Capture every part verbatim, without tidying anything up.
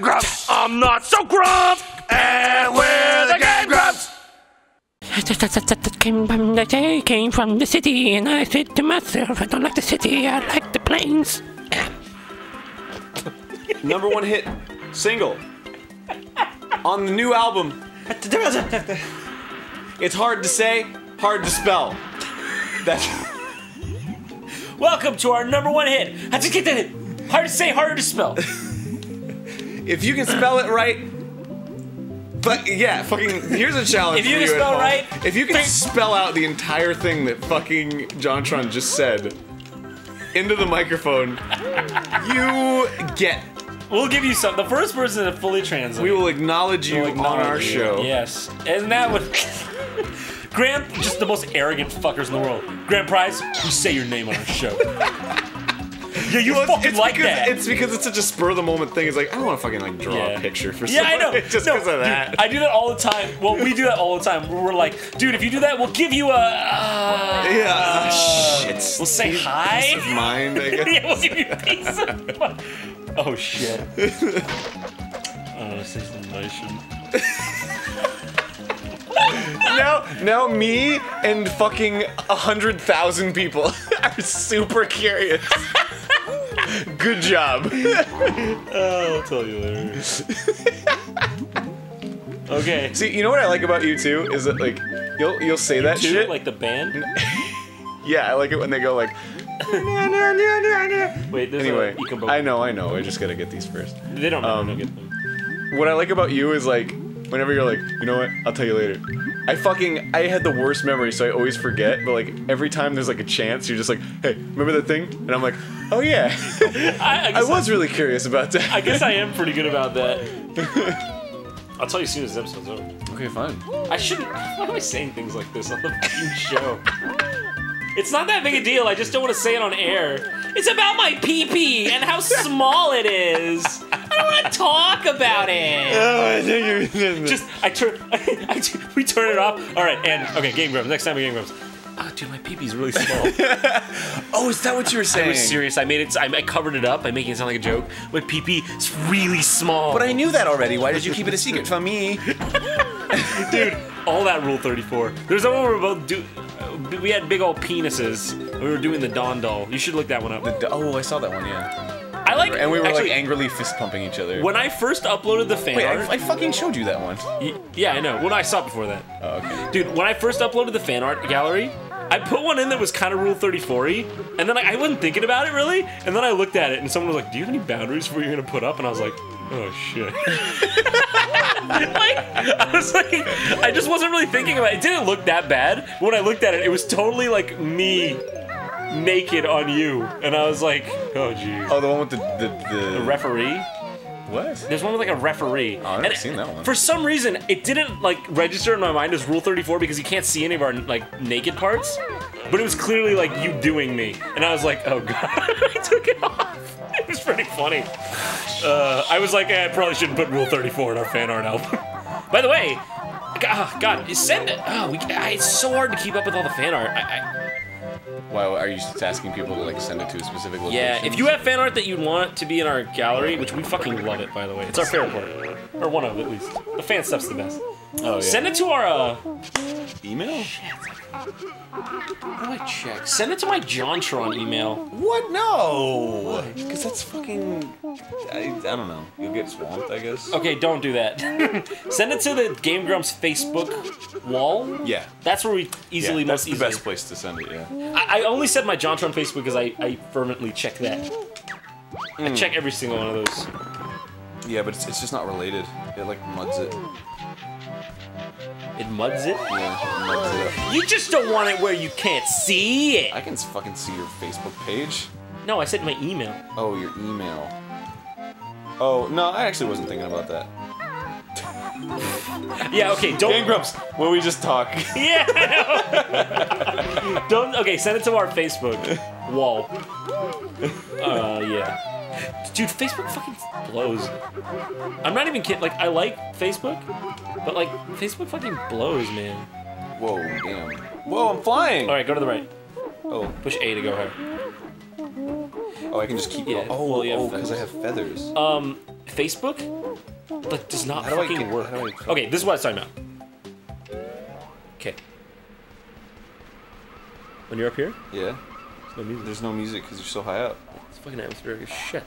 Grumps, Grumps. I'm not so grump, and we're the Game Grumps. Came from the day, came from the city, and I said to myself, I don't like the city, I like the plains. Number one hit single on the new album. It's hard to say, hard to spell. That's welcome to our number one hit. I just get that hit. Hard to say, harder to spell. If you can spell it right, but yeah, fucking. Here's a challenge. If you can spell right, if you can spell out the entire thing that fucking JonTron just said into the microphone, you get. We'll give you some. The first person to fully translate. We will acknowledge you we'll acknowledge on our you. show. Yes, isn't that what? Grand, just the most arrogant fuckers in the world. Grand Prize, you say your name on our show. Yeah, you well, fucking it's like because, that. It's because it's such a spur of the moment thing. It's like, I don't want to fucking like draw yeah. a picture for someone. Yeah, I know. Just because no, of that. Dude, I do that all the time. Well, we do that all the time. We're like, dude, if you do that, we'll give you a. Uh, yeah. Uh, shit. We'll say hi. Peace of mind, I guess. Yeah, we'll give you peace of mind. Oh, shit. Oh, this is emotion. Now, now me and fucking a hundred thousand people are super curious. Good job. Oh, I'll tell you later. Okay. See, you know what I like about you too is that like you'll you'll say you that too? shit like the band. Yeah, I like it when they go like. nah, nah, nah, nah, nah. Wait. Anyway, a, I know, I know. I just gotta get these first. They don't know. Um, don't get them. What I like about you is like whenever you're like, you know what? I'll tell you later. I fucking, I had the worst memory, so I always forget, but like, every time there's like a chance, you're just like, hey, remember that thing? And I'm like, oh yeah. I, I, I was I, really curious about that. I guess I am pretty good about that. I'll tell you soon as this episode's over. Okay, fine. I shouldn't, why am I saying things like this on the fucking show? It's not that big a deal, I just don't want to say it on air. It's about my pee-pee and how small it is. I don't want to talk about it. Oh, I think you're just I turn. I, I turn, we turn it off. All right, and okay, Game Grumps. Next time we Game Grumps. Ah, oh, dude, my pee-pee's really small. Oh, is that what you were saying? I was serious. I made it. I, I covered it up by making it sound like a joke. My pee-pee is really small. But I knew that already. Why did you keep it a secret from me? Dude, all that Rule thirty-four. There's that one where we both do. Uh, we had big old penises. We were doing the Don Doll. You should look that one up. The, oh, I saw that one. Yeah. I like, and we were actually, like angrily fist pumping each other. When I first uploaded the fan Wait, art, I, I fucking showed you that one. Y yeah, I know. Well, no, I saw it before that. Oh, okay. Dude, when I first uploaded the fan art gallery, I put one in that was kind of Rule thirty-four-y, and then like, I wasn't thinking about it really, and then I looked at it, and someone was like, "Do you have any boundaries for what you're gonna put up?" And I was like, "Oh shit." Like, I was like, I just wasn't really thinking about it. It didn't look that bad. When I looked at it, it was totally like me. Naked on you, and I was like, oh jeez. Oh, the one with the the, the... the referee. What? There's one with like a referee. Oh, I've never seen that one. For some reason, it didn't like register in my mind as Rule thirty-four because you can't see any of our like naked parts, but it was clearly like you doing me, and I was like, oh god, I took it off. It was pretty funny. Uh, I was like, eh, I probably shouldn't put Rule thirty-four in our fan art album. By the way, God, God send it. Oh, we, it's so hard to keep up with all the fan art. I, I, Wow, are you just asking people to like send it to a specific location? Yeah, if you have fan art that you want to be in our gallery, which we fucking love it, by the way. It's our favorite part. Or one of, at least. The fan stuff's the best. Oh, yeah. Send it to our, uh... email? Shit. How do I check? Send it to my JonTron email. What? No! Because that's fucking... I, I don't know. You'll get swamped, I guess. Okay, don't do that. Send it to the Game Grumps Facebook wall. Yeah. That's where we easily... Yeah, that's most the easily. best place to send it, yeah. I, I only said my JonTron Facebook because I, I fervently check that. Mm. I check every single one of those. Yeah, but it's, it's just not related. It, like, muds it. It muds it? Yeah, it muds it up. You just don't want it where you can't see it! I can fucking see your Facebook page. No, I said my email. Oh, your email. Oh, no, I actually wasn't thinking about that. Yeah, okay, don't... Game Grumps, where we just talk. Yeah! Don't... Okay, send it to our Facebook wall. Uh, yeah. Dude, Facebook fucking blows. I'm not even kidding. Like, I like Facebook, but like, Facebook fucking blows, man. Whoa, damn. Whoa, I'm flying! Alright, go to the right. Oh. Push A to go hard. Oh, I can just keep yeah. going. Oh, well, yeah, because oh, I have feathers. Um, Facebook, like, does not how fucking do get, work. Okay, this is what I was talking about. Okay. When you're up here? Yeah. There's no music. There's no music because you're so high up. It's fucking atmospheric as shit.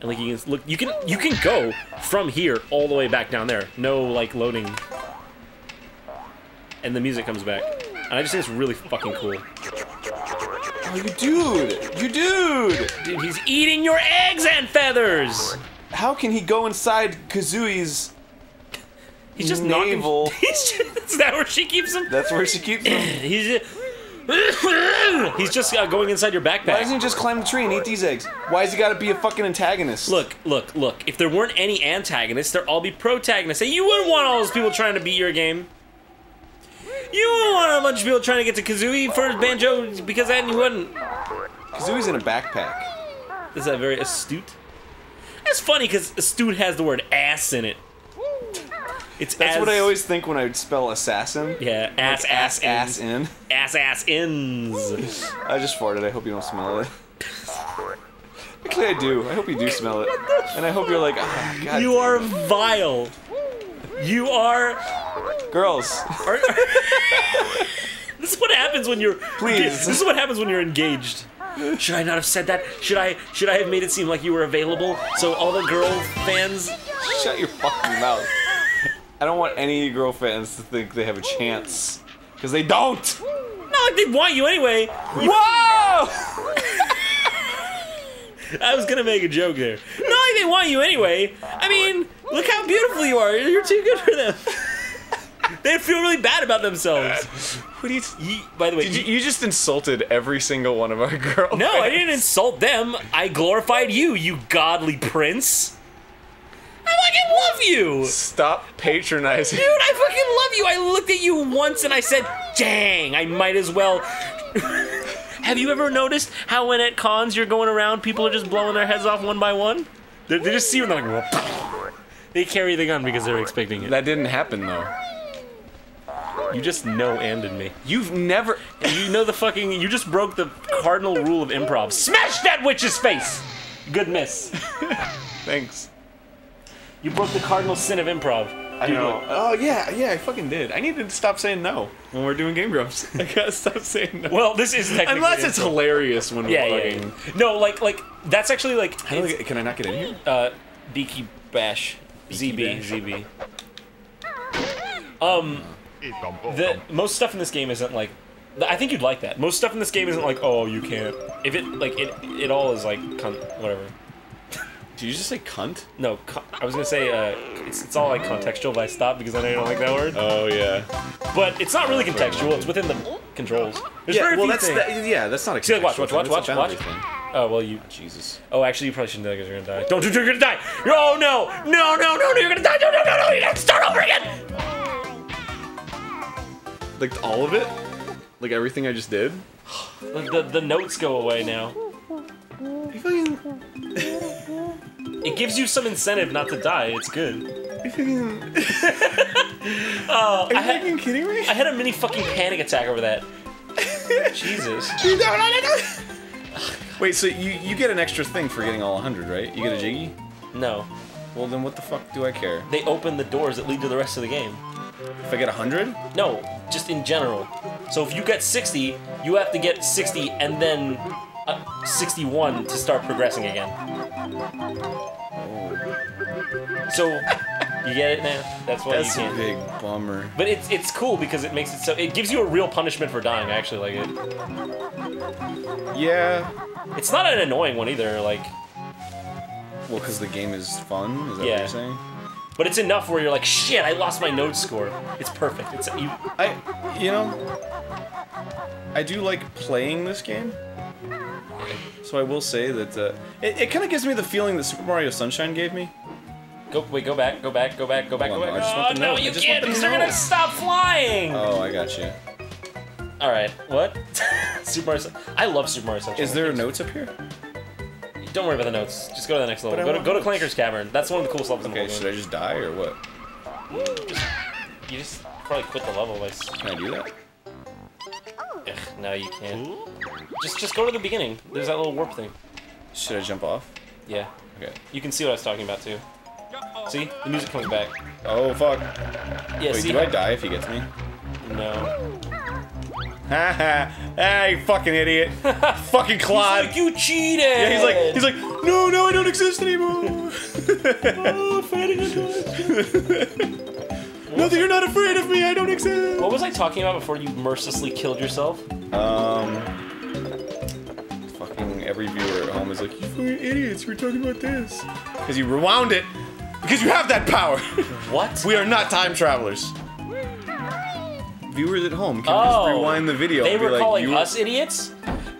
And like you can look, you can you can go from here all the way back down there. No like loading. And the music comes back. And I just think it's really fucking cool. Oh, you dude! You dude! Dude, he's eating your eggs and feathers! How can he go inside Kazooie's He's just navel? Knocking, he's just, is that where she keeps him? That's where she keeps him. he's just, he's just uh, going inside your backpack. Why doesn't he just climb the tree and eat these eggs? Why has he gotta be a fucking antagonist? Look, look, look. If there weren't any antagonists, there'd all be protagonists. And you wouldn't want all those people trying to beat your game. You wouldn't want a bunch of people trying to get to Kazooie for Banjo, because then you wouldn't. Kazooie's in a backpack. Is that very astute? That's funny, because astute has the word ass in it. It's That's as, what I always think when I would spell assassin. Yeah, ass, like ass, ass, ass, in. Ass, ass, ins. I just farted. I hope you don't smell it. Actually, I do. I hope you do smell it. And I hope you're like, ah, God. You are vile. You are... Girls. Are, are, this is what happens when you're... Please. This is what happens when you're engaged. Should I not have said that? Should I Should I have made it seem like you were available? So all the girl fans... Shut your fucking mouth. I don't want any girl fans to think they have a chance. Because they don't! No, they want you anyway. You... Whoa! I was gonna make a joke there. No, like they want you anyway. I mean, look how beautiful you are. You're too good for them. They feel really bad about themselves. What do you, you? By the way, did you, you just insulted every single one of our girls. No, I didn't insult them. I glorified you, you godly prince. I fucking love you. Stop patronizing, dude. I fucking love you. I looked at you once and I said, "Dang, I might as well." Have you ever noticed how when at cons you're going around, people are just blowing their heads off one by one? They're, they just see you and they're like, whoa. They carry the gun because they're expecting it. That didn't happen, though. You just no-anded me. You've never... You know the fucking... You just broke the cardinal rule of improv. Smash that witch's face! Good miss. Thanks. You broke the cardinal sin of improv. I know. Oh, yeah, yeah, I fucking did. I need to stop saying no when we're doing Game Grumps. I gotta stop saying no. Well, this is technically... Unless it's hilarious when we're yeah, fucking... Yeah, yeah. No, like, like, that's actually, like... How do I get, can I not get in here? Uh, Beaky Bash. Z B. Z B. Um, the... Most stuff in this game isn't, like... I think you'd like that. Most stuff in this game isn't, like, oh, you can't... If it, like, it, it all is, like, cunt, whatever. Did you just say cunt? No, cu I was gonna say, uh, it's, it's all like contextual, but I stopped because I know you don't like that word. Oh, yeah. But it's not really contextual, it's within the controls. There's yeah, very well, few that's that, yeah, that's not a contextual See, like, watch, watch, watch, watch, watch. Oh, well, you... Oh, Jesus. Oh, actually, you probably shouldn't do that because you're gonna die. Don't do you're gonna die! Oh, no! No, no, no, no, you're gonna die! No, no, no, no, you gotta start over again! Like, all of it? Like, everything I just did? Like, the, the notes go away now. If I... It gives you some incentive not to die. It's good. Oh, are you I had, fucking kidding me? I had a mini fucking panic attack over that. Jesus. No, no, no, no. Wait, so you you get an extra thing for getting all one hundred, right? You get a jiggy? No. Well, then what the fuck do I care? They open the doors that lead to the rest of the game. If I get one hundred? No, just in general. So if you get sixty, you have to get sixty and then... Uh, sixty-one to start progressing again. Oh. So, you get it now? That's why That's you can't. That's a big bummer. But it's it's cool because it makes it so it gives you a real punishment for dying. I actually like it. Yeah. It's not an annoying one either. Like. Well, because the game is fun. Is that yeah. what you're saying? But it's enough where you're like, shit, I lost my note score. It's perfect. It's you. I, you know, I do like playing this game. So I will say that uh, it, it kind of gives me the feeling that Super Mario Sunshine gave me. Go wait, go back, go back, go back, go back, go back. I just want to know. No, you can't because they're gonna stop flying. Oh, I got you. All right, what? Super Mario. Sun I love Super Mario Sunshine. Is there notes up here? Don't worry about the notes. Just go to the next level. Go to, go to Clanker's Cavern. That's one of the coolest levels. Okay, in the should I just die or what? You just probably quit the level. Like, can I do that? Ugh, no, you can't. Just, just go to the beginning. There's that little warp thing. Should I jump off? Yeah. Okay. You can see what I was talking about, too. See? The music comes back. Oh, fuck. Yeah, wait, see? Do I die if he gets me? No. Haha. Hey, fucking idiot. Fucking Claude. He's like, you cheated. Yeah, he's like, he's like, no, no, I don't exist anymore. Oh, fighting no, you're not afraid of me. I don't exist. What was I talking about before you mercilessly killed yourself? Um... Fucking every viewer at home is like, you fucking idiots, we're talking about this. Because you rewound it. Because you have that power. What? We are not time travelers. Viewers at home can oh, just rewind the video. They and be were like, calling you us idiots?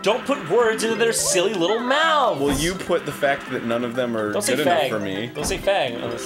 Don't put words into their silly little mouths. Well, you put the fact that none of them are Don't good enough for me. Don't say fag.